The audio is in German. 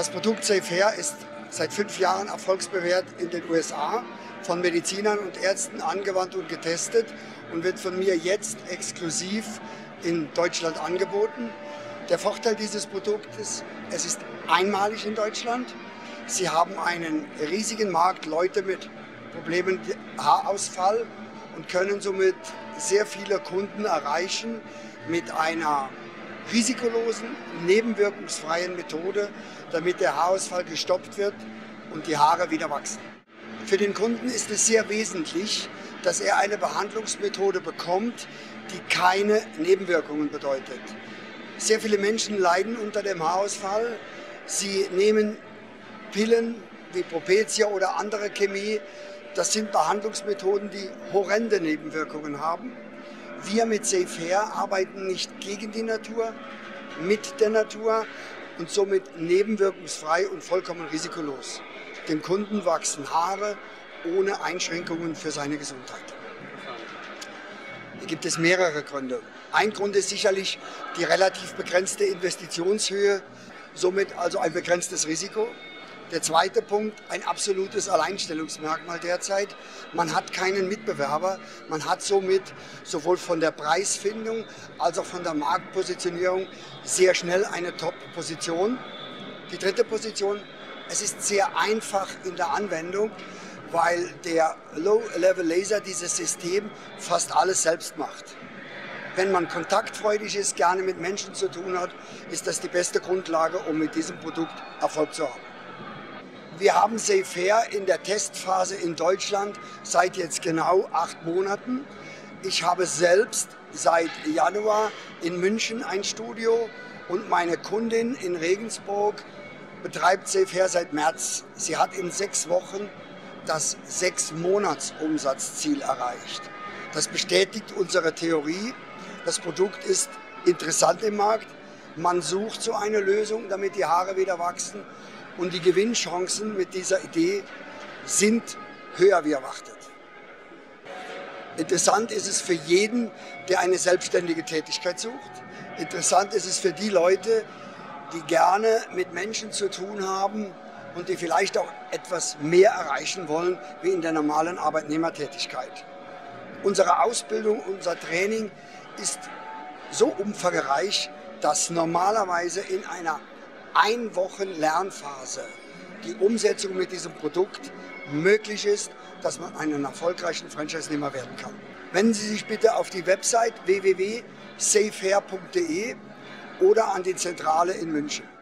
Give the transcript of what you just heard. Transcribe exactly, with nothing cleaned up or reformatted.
Das Produkt savehair ist seit fünf Jahren erfolgsbewährt in den U S A, von Medizinern und Ärzten angewandt und getestet und wird von mir jetzt exklusiv in Deutschland angeboten. Der Vorteil dieses Produktes, es ist einmalig in Deutschland. Sie haben einen riesigen Markt, Leute mit Problemen, Haarausfall, und können somit sehr viele Kunden erreichen mit einer risikolosen, nebenwirkungsfreien Methode, damit der Haarausfall gestoppt wird und die Haare wieder wachsen. Für den Kunden ist es sehr wesentlich, dass er eine Behandlungsmethode bekommt, die keine Nebenwirkungen bedeutet. Sehr viele Menschen leiden unter dem Haarausfall. Sie nehmen Pillen wie Propecia oder andere Chemie. Das sind Behandlungsmethoden, die horrende Nebenwirkungen haben. Wir mit savehair arbeiten nicht gegen die Natur, mit der Natur und somit nebenwirkungsfrei und vollkommen risikolos. Dem Kunden wachsen Haare ohne Einschränkungen für seine Gesundheit. Hier gibt es mehrere Gründe. Ein Grund ist sicherlich die relativ begrenzte Investitionshöhe, somit also ein begrenztes Risiko. Der zweite Punkt, ein absolutes Alleinstellungsmerkmal derzeit. Man hat keinen Mitbewerber, man hat somit sowohl von der Preisfindung als auch von der Marktpositionierung sehr schnell eine Top-Position. Die dritte Position, es ist sehr einfach in der Anwendung, weil der Low-Level-Laser dieses System fast alles selbst macht. Wenn man kontaktfreudig ist, gerne mit Menschen zu tun hat, ist das die beste Grundlage, um mit diesem Produkt Erfolg zu haben. Wir haben savehair in der Testphase in Deutschland seit jetzt genau acht Monaten. Ich habe selbst seit Januar in München ein Studio und meine Kundin in Regensburg betreibt savehair seit März. Sie hat in sechs Wochen das Sechs-Monats-Umsatzziel erreicht. Das bestätigt unsere Theorie. Das Produkt ist interessant im Markt. Man sucht so eine Lösung, damit die Haare wieder wachsen. Und die Gewinnchancen mit dieser Idee sind höher wie erwartet. Interessant ist es für jeden, der eine selbstständige Tätigkeit sucht. Interessant ist es für die Leute, die gerne mit Menschen zu tun haben und die vielleicht auch etwas mehr erreichen wollen, wie in der normalen Arbeitnehmertätigkeit. Unsere Ausbildung, unser Training ist so umfangreich, dass normalerweise in einer ein Wochen Lernphase die Umsetzung mit diesem Produkt möglich ist, dass man einen erfolgreichen Franchise-Nehmer werden kann. Wenden Sie sich bitte auf die Website w w w punkt savehair punkt de oder an die Zentrale in München.